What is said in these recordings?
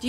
Do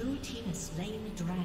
Blue team has slain the dragon.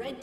Red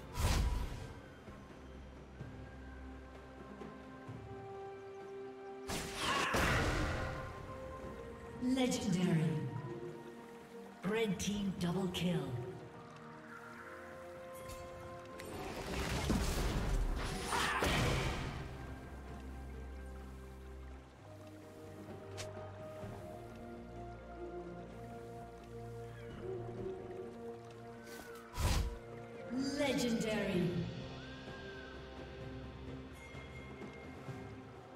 Legendary. Red team double kill. Legendary. Red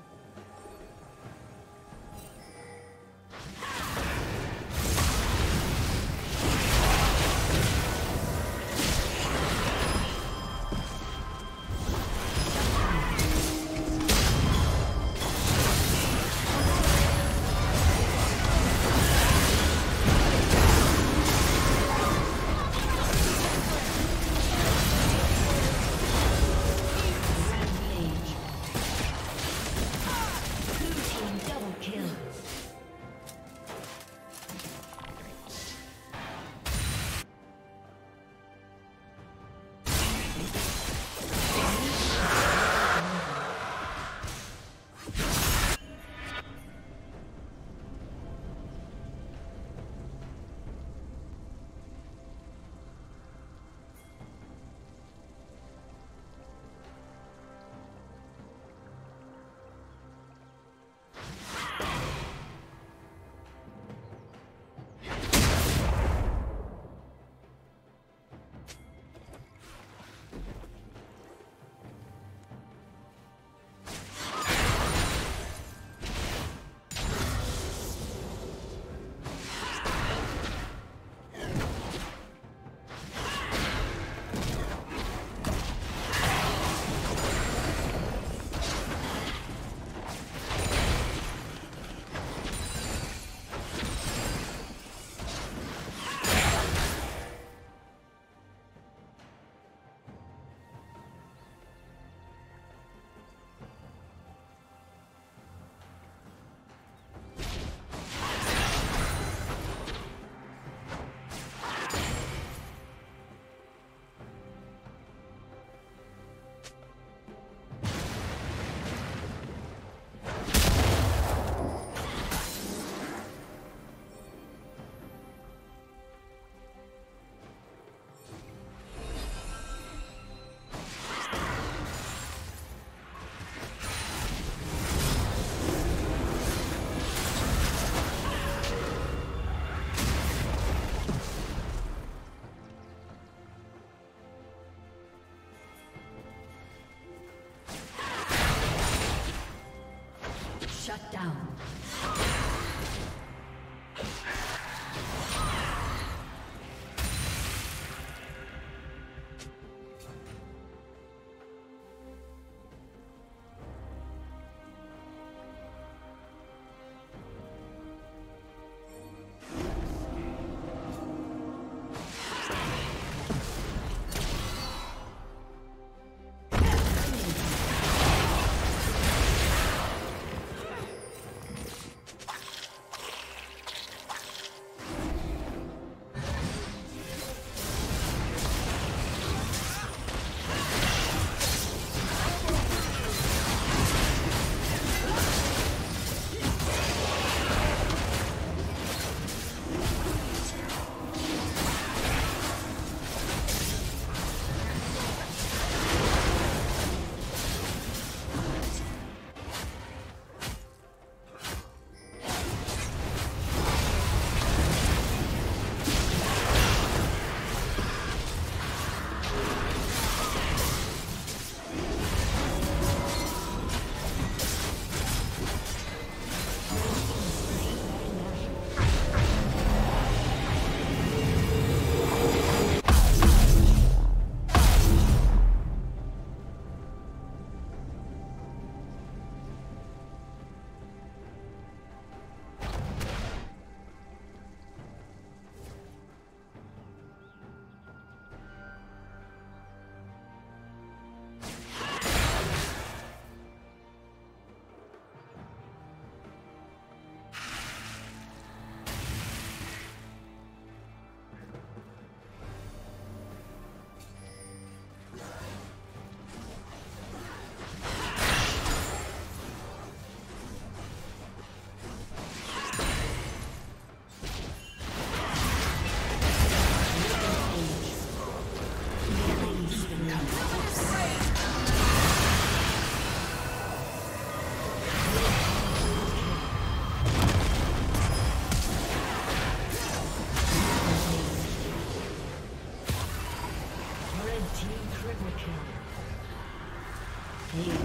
Yeah.